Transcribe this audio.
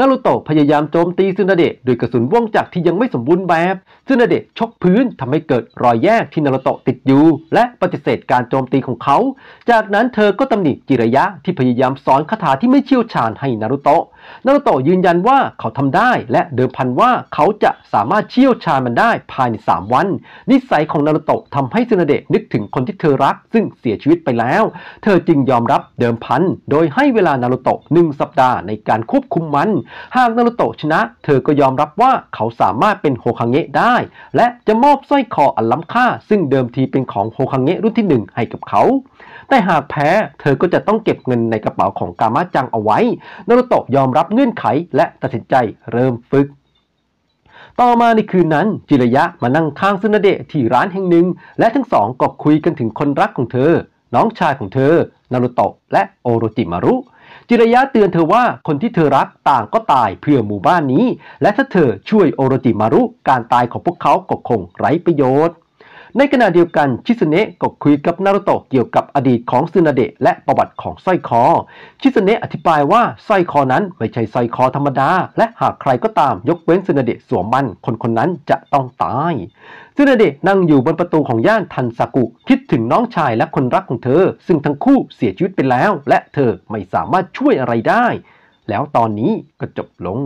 นารูโตะพยายามโจมตีซึนาเดะด้วยกระสุนว่องจักรที่ยังไม่สมบูรณ์แบบซึนาเดะชกพื้นทำให้เกิดรอยแยกที่นารูโตะติดอยู่และปฏิเสธการโจมตีของเขาจากนั้นเธอก็ตำหนิจิระยะที่พยายามสอนคาถาที่ไม่เชี่ยวชาญให้นารูโตะยืนยันว่าเขาทำได้และเดิมพันว่าเขาจะสามารถเชี่ยวชาญมันได้ภายใน3วันนิสัยของนารูโตะทำให้ซึนาเดะนึกถึงคนที่เธอรักซึ่งเสียชีวิตไปแล้วเธอจึงยอมรับเดิมพันโดยให้เวลานารูโตะ1สัปดาห์ในการควบคุมมันหากนารูโตะชนะเธอก็ยอมรับว่าเขาสามารถเป็นโฮคังเงะได้และจะมอบสร้อยคออันล้ำค่าซึ่งเดิมทีเป็นของโฮคังเงะรุ่นที่1ให้กับเขาแต่หากแพ้เธอก็จะต้องเก็บเงินในกระเป๋าของกามะจังเอาไว้นารูโตะยอมรับเงื่อนไขและตัดสินใจเริ่มฝึกต่อมาในคืนนั้นจิระยะมานั่งข้างซึนาเดะที่ร้านแห่งหนึ่งและทั้งสองก็คุยกันถึงคนรักของเธอน้องชายของเธอนารูโตะและโอโรจิมารุจิระยะเตือนเธอว่าคนที่เธอรักต่างก็ตายเพื่อหมู่บ้านนี้และถ้าเธอช่วยโอโรจิมารุการตายของพวกเขาก็คงไร้ประโยชน์ในขณะเดียวกันชิซุเนะก็คุยกับนารูโตะเกี่ยวกับอดีตของซึนาเดะและประวัติของสร้อยคอชิซุเนะอธิบายว่าสร้อยคอนั้นไม่ใช่สร้อยคอธรรมดาและหากใครก็ตามยกเว้นซึนาเดะสวมมันคนนั้นจะต้องตายซึนาเดะนั่งอยู่บนประตูของย่านทันซากุคิดถึงน้องชายและคนรักของเธอซึ่งทั้งคู่เสียชีวิตไปแล้วและเธอไม่สามารถช่วยอะไรได้แล้วตอนนี้ก็จบลง